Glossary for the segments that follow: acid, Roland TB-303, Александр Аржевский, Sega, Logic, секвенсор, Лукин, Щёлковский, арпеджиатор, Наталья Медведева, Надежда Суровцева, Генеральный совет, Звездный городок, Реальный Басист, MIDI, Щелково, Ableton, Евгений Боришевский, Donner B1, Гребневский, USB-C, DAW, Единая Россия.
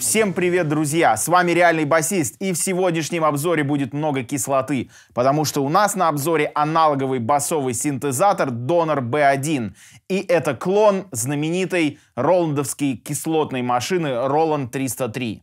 Всем привет, друзья! С вами Реальный Басист, и в сегодняшнем обзоре будет много кислоты, потому что у нас на обзоре аналоговый басовый синтезатор Donner B1, и это клон знаменитой роландовской кислотной машины Roland TB-303.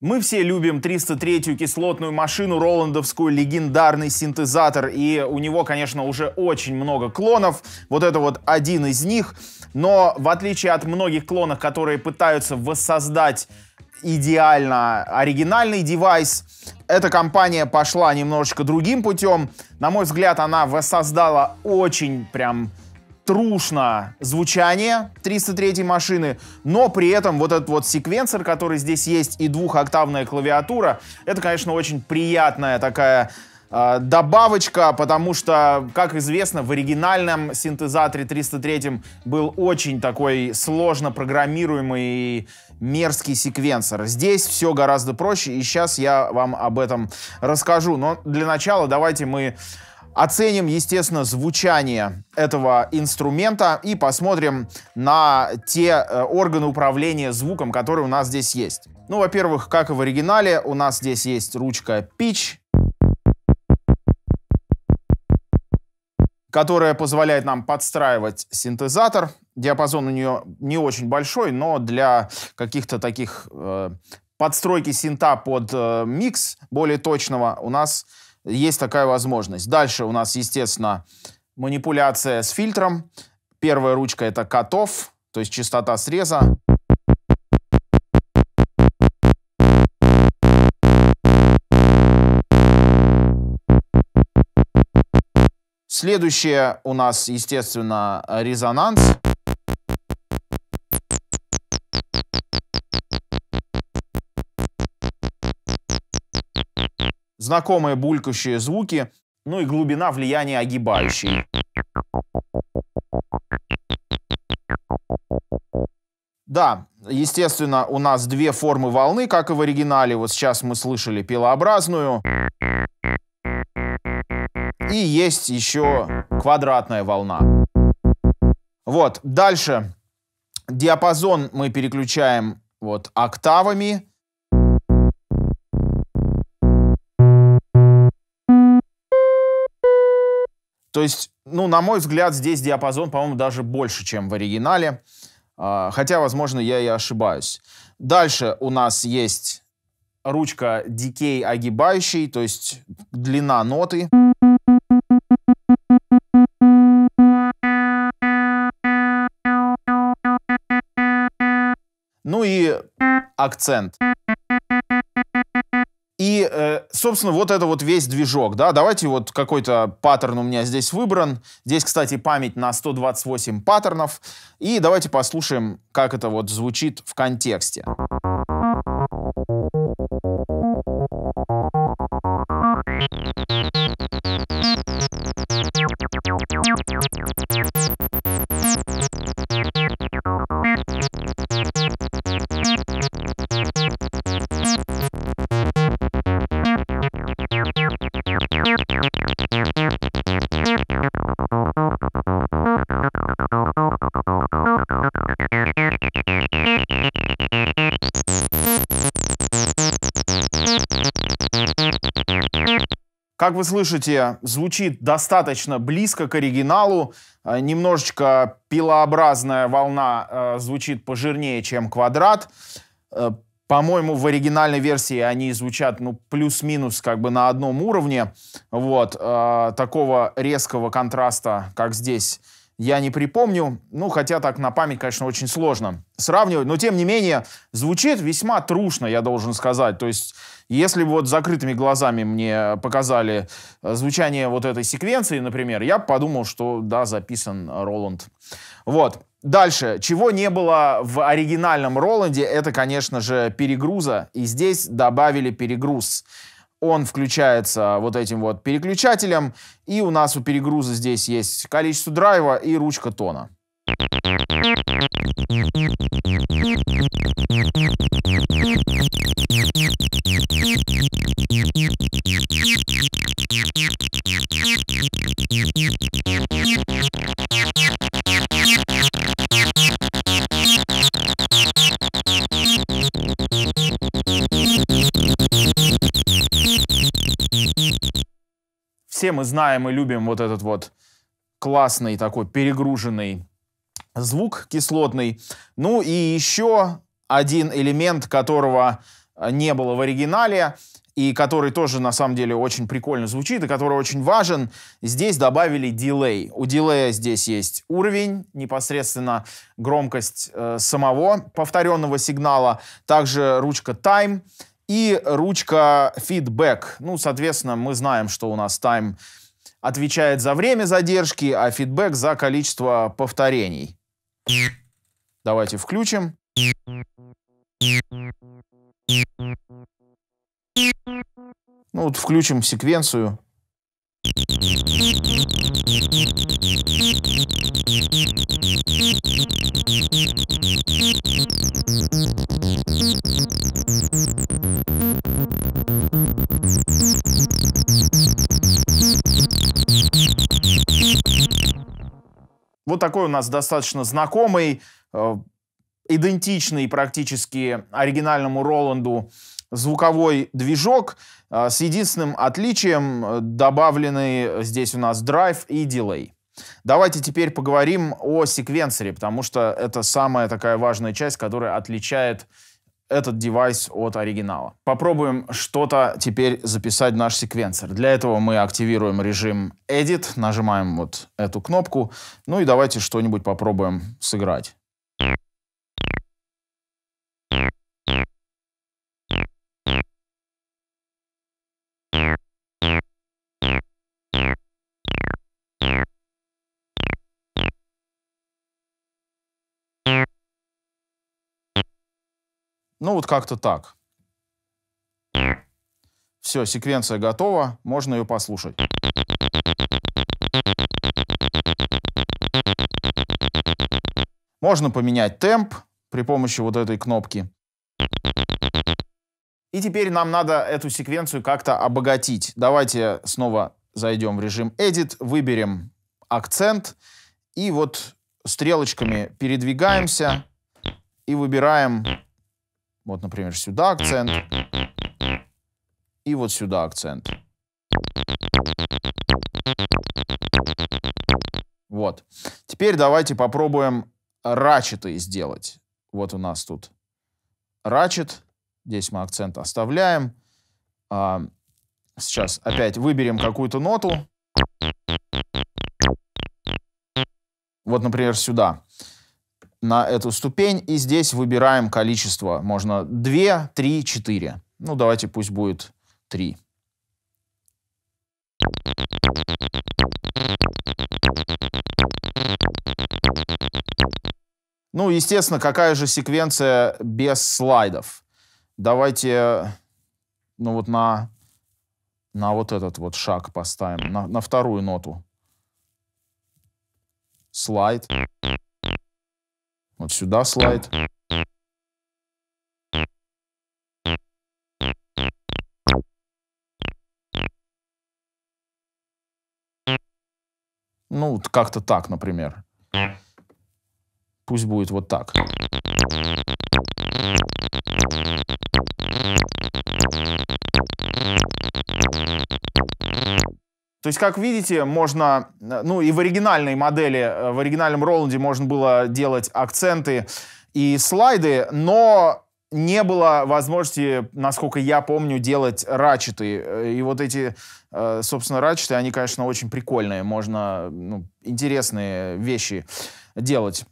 Мы все любим 303-ю кислотную машину, роландовскую, легендарный синтезатор, и у него, конечно, уже очень много клонов, вот это вот один из них, но в отличие от многих клонов, которые пытаются воссоздать идеально оригинальный девайс, эта компания пошла немножечко другим путем. На мой взгляд, она воссоздала очень прям трушно звучание 303-й машины, но при этом вот этот вот секвенсор, который здесь есть, и двухоктавная клавиатура, это, конечно, очень приятная такая добавочка, потому что, как известно, в оригинальном синтезаторе 303 был очень такой сложно программируемый и мерзкий секвенсор. Здесь все гораздо проще, и сейчас я вам об этом расскажу. Но для начала давайте мы оценим, естественно, звучание этого инструмента и посмотрим на те органы управления звуком, которые у нас здесь есть. Ну, во-первых, как и в оригинале, у нас здесь есть ручка Pitch, которая позволяет нам подстраивать синтезатор. Диапазон у нее не очень большой, но для каких-то таких подстройки синта под микс более точного у нас есть такая возможность. Дальше у нас, естественно, манипуляция с фильтром. Первая ручка — это катов, то есть частота среза. Следующее у нас, естественно, резонанс. Знакомые булькающие звуки, ну и глубина влияния огибающей. Да, естественно, у нас две формы волны, как и в оригинале. Вот сейчас мы слышали пилообразную. И есть еще квадратная волна. Вот, дальше диапазон мы переключаем вот октавами. То есть, ну, на мой взгляд, здесь диапазон, по-моему, даже больше, чем в оригинале. Хотя, возможно, я и ошибаюсь. Дальше у нас есть ручка дикей огибающей, то есть длина ноты. Ну и акцент. И, собственно, вот это вот весь движок, да, давайте вот какой-то паттерн у меня здесь выбран. Здесь, кстати, память на 128 паттернов. И давайте послушаем, как это вот звучит в контексте. Как вы слышите, звучит достаточно близко к оригиналу. Немножечко пилообразная волна звучит пожирнее, чем квадрат. По-моему, в оригинальной версии они звучат, ну, плюс-минус как бы на одном уровне. Вот. Такого резкого контраста, как здесь, я не припомню. Ну, хотя так на память, конечно, очень сложно сравнивать. Но, тем не менее, звучит весьма трушно, я должен сказать. То есть, если бы вот закрытыми глазами мне показали звучание вот этой секвенции, например, я подумал, что, да, записан Roland. Вот. Дальше, чего не было в оригинальном Роланде, это, конечно же, перегруза. И здесь добавили перегруз. Он включается вот этим вот переключателем. И у нас у перегруза здесь есть количество драйва и ручка тона. Все мы знаем и любим вот этот вот классный такой перегруженный звук кислотный. Ну и еще один элемент, которого не было в оригинале, и который тоже на самом деле очень прикольно звучит, и который очень важен. Здесь добавили дилей. У дилея здесь есть уровень, непосредственно громкость самого повторенного сигнала, также ручка time. И ручка feedback. Ну, соответственно, мы знаем, что у нас time отвечает за время задержки, а feedback за количество повторений. Давайте включим. Ну, вот включим секвенцию. Вот такой у нас достаточно знакомый, идентичный практически оригинальному Роланду звуковой движок. С единственным отличием добавлены здесь у нас драйв и дилей. Давайте теперь поговорим о секвенсоре, потому что это самая такая важная часть, которая отличает этот девайс от оригинала. Попробуем что-то теперь записать в наш секвенсор. Для этого мы активируем режим Edit, нажимаем вот эту кнопку, ну и давайте что-нибудь попробуем сыграть. Ну, вот как-то так. Все, секвенция готова, можно ее послушать. Можно поменять темп при помощи вот этой кнопки. И теперь нам надо эту секвенцию как-то обогатить. Давайте снова зайдем в режим Edit, выберем акцент и вот стрелочками передвигаемся и выбираем... Вот, например, сюда акцент, и вот сюда акцент. Вот. Теперь давайте попробуем ратчеты сделать. Вот у нас тут ратчет. Здесь мы акцент оставляем. Сейчас опять выберем какую-то ноту. Вот, например, сюда. На эту ступень, и здесь выбираем количество. Можно 2, 3, 4. Ну, давайте пусть будет 3. Ну, естественно, какая же секвенция без слайдов? Давайте, ну, вот на вот этот вот шаг поставим, на вторую ноту. Слайд. Вот сюда слайд. Ну, вот как-то так, например. Пусть будет вот так. То есть, как видите, можно, ну и в оригинальной модели, в оригинальном Роланде можно было делать акценты и слайды, но не было возможности, насколько я помню, делать ратчеты. И вот эти, собственно, ратчеты, они, конечно, очень прикольные. Можно, ну, интересные вещи делать.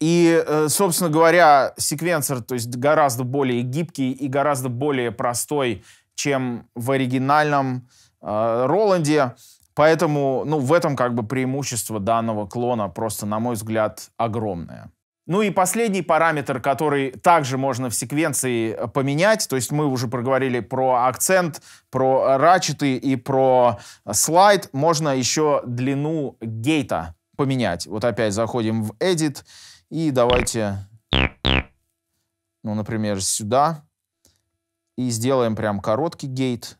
И, собственно говоря, секвенсор, то есть гораздо более гибкий и гораздо более простой, чем в оригинальном Роланде. Поэтому, ну, в этом как бы преимущество данного клона просто, на мой взгляд, огромное. Ну и последний параметр, который также можно в секвенции поменять, то есть мы уже проговорили про акцент, про ратчеты и про слайд, можно еще длину гейта поменять. Вот опять заходим в Edit и давайте, ну, например, сюда и сделаем прям короткий гейт.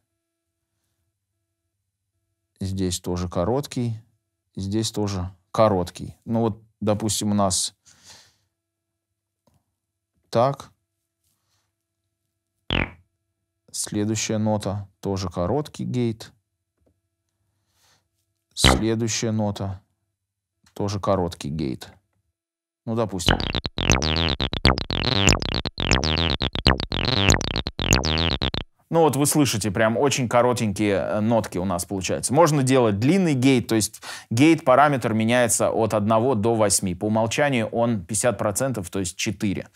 Здесь тоже короткий, здесь тоже короткий. Ну вот, допустим, у нас... Так. Следующая нота. Тоже короткий гейт. Следующая нота. Тоже короткий гейт. Ну, допустим. Ну, вот вы слышите, прям очень коротенькие нотки у нас получаются. Можно делать длинный гейт, то есть гейт-параметр меняется от 1 до 8. По умолчанию он 50%, то есть 4.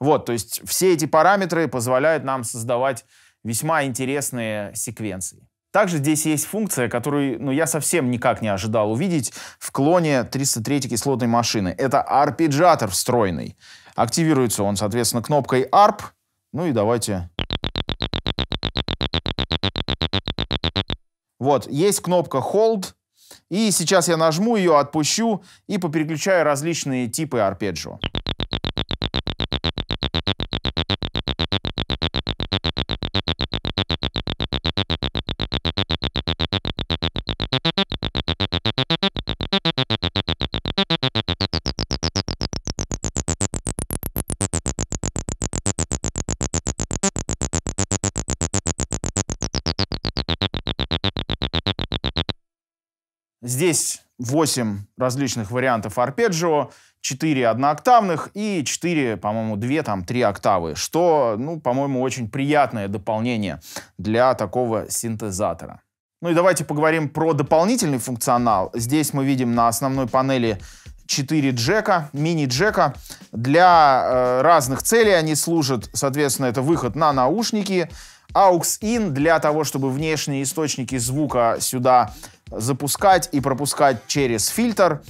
Вот, то есть все эти параметры позволяют нам создавать весьма интересные секвенции. Также здесь есть функция, которую, ну, я совсем никак не ожидал увидеть в клоне 303 кислотной машины. Это арпеджиатор встроенный. Активируется он, соответственно, кнопкой ARP. Ну и давайте... Вот, есть кнопка Hold, и сейчас я нажму ее, отпущу и попереключаю различные типы арпеджио. Здесь 8 различных вариантов арпеджио, 4 однооктавных и 4, по-моему, 2, там, 3 октавы, что, ну, по-моему, очень приятное дополнение для такого синтезатора. Ну и давайте поговорим про дополнительный функционал. Здесь мы видим на основной панели 4 джека, мини-джека. Для разных целей они служат, соответственно, это выход на наушники, AUX-IN для того, чтобы внешние источники звука сюда запускать и пропускать через фильтр.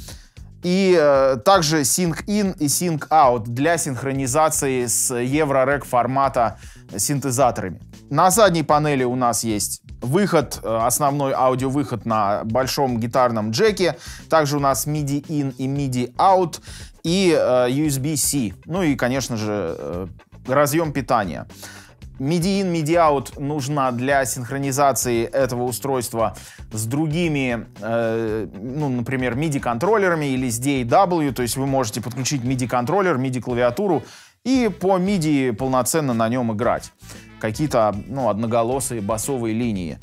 И также Sync-IN и Sync-OUT для синхронизации с EuroRec формата синтезаторами. На задней панели у нас есть выход, основной аудиовыход на большом гитарном джеке. Также у нас MIDI-IN и MIDI-OUT и USB-C. Ну и, конечно же, разъем питания. MIDI-IN, MIDI-OUT нужна для синхронизации этого устройства с другими, ну, например, MIDI-контроллерами или с DAW, то есть вы можете подключить MIDI-контроллер, MIDI-клавиатуру и по MIDI полноценно на нем играть. Какие-то, ну, одноголосые басовые линии.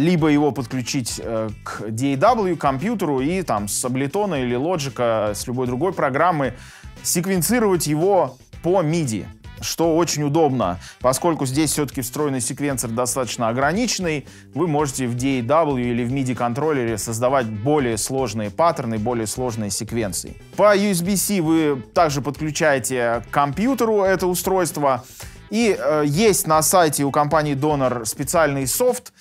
Либо его подключить к DAW, компьютеру и там с Ableton или Logic, с любой другой программы секвенцировать его по MIDI. Что очень удобно, поскольку здесь все-таки встроенный секвенсор достаточно ограниченный, вы можете в DAW или в MIDI-контроллере создавать более сложные паттерны, более сложные секвенции. По USB-C вы также подключаете к компьютеру это устройство, и есть на сайте у компании Donner специальный софт,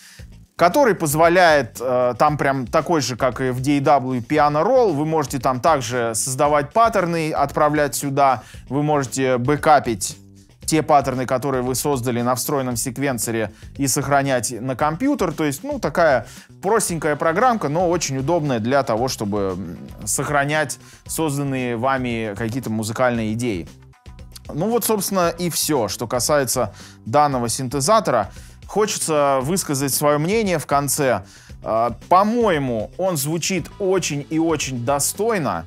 который позволяет, там прям такой же, как и в DAW, Piano Roll, вы можете там также создавать паттерны, отправлять сюда, вы можете бэкапить те паттерны, которые вы создали на встроенном секвенсоре, и сохранять на компьютер. То есть, ну, такая простенькая программка, но очень удобная для того, чтобы сохранять созданные вами какие-то музыкальные идеи. Ну вот, собственно, и все, что касается данного синтезатора. Хочется высказать свое мнение в конце. По-моему, он звучит очень и очень достойно.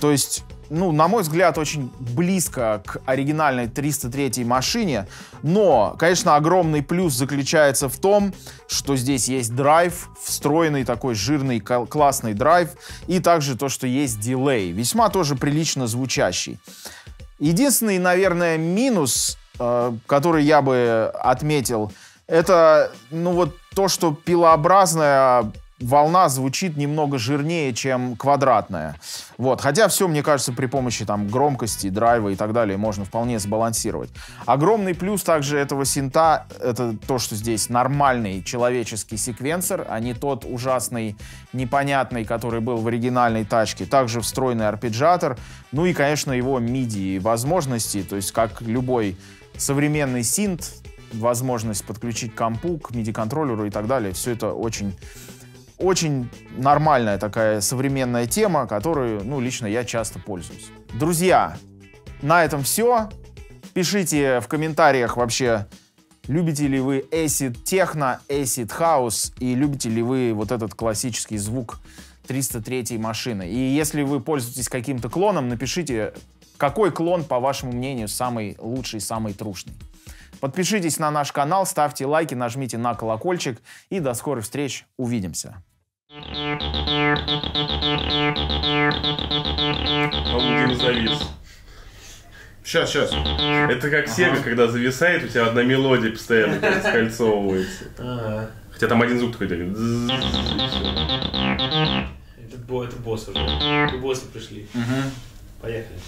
То есть... ну, на мой взгляд, очень близко к оригинальной 303 машине, но, конечно, огромный плюс заключается в том, что здесь есть драйв, встроенный такой жирный, классный драйв, и также то, что есть дилей, весьма тоже прилично звучащий. Единственный, наверное, минус который я бы отметил, это, ну вот то, что пилообразная волна звучит немного жирнее, чем квадратная. Вот. Хотя все, мне кажется, при помощи там громкости, драйва и так далее можно вполне сбалансировать. Огромный плюс также этого синта — это то, что здесь нормальный человеческий секвенсор, а не тот ужасный, непонятный, который был в оригинальной тачке. Также встроенный арпеджиатор. Ну и, конечно, его MIDI-возможности, то есть как любой современный синт, возможность подключить компу к MIDI-контроллеру и так далее. Все это очень нормальная такая современная тема, которую, ну, лично я часто пользуюсь. Друзья, на этом все. Пишите в комментариях вообще, любите ли вы acid техно, acid house, и любите ли вы вот этот классический звук 303-й машины. И если вы пользуетесь каким-то клоном, напишите, какой клон, по вашему мнению, самый лучший, самый трушный. Подпишитесь на наш канал, ставьте лайки, нажмите на колокольчик, и до скорых встреч, увидимся. Лукин завис. Сейчас. Это как Sega, когда зависает, у тебя одна мелодия постоянно скольцовывается. Ага. Хотя там один звук такой делает. Это босс уже. Боссы пришли. Поехали.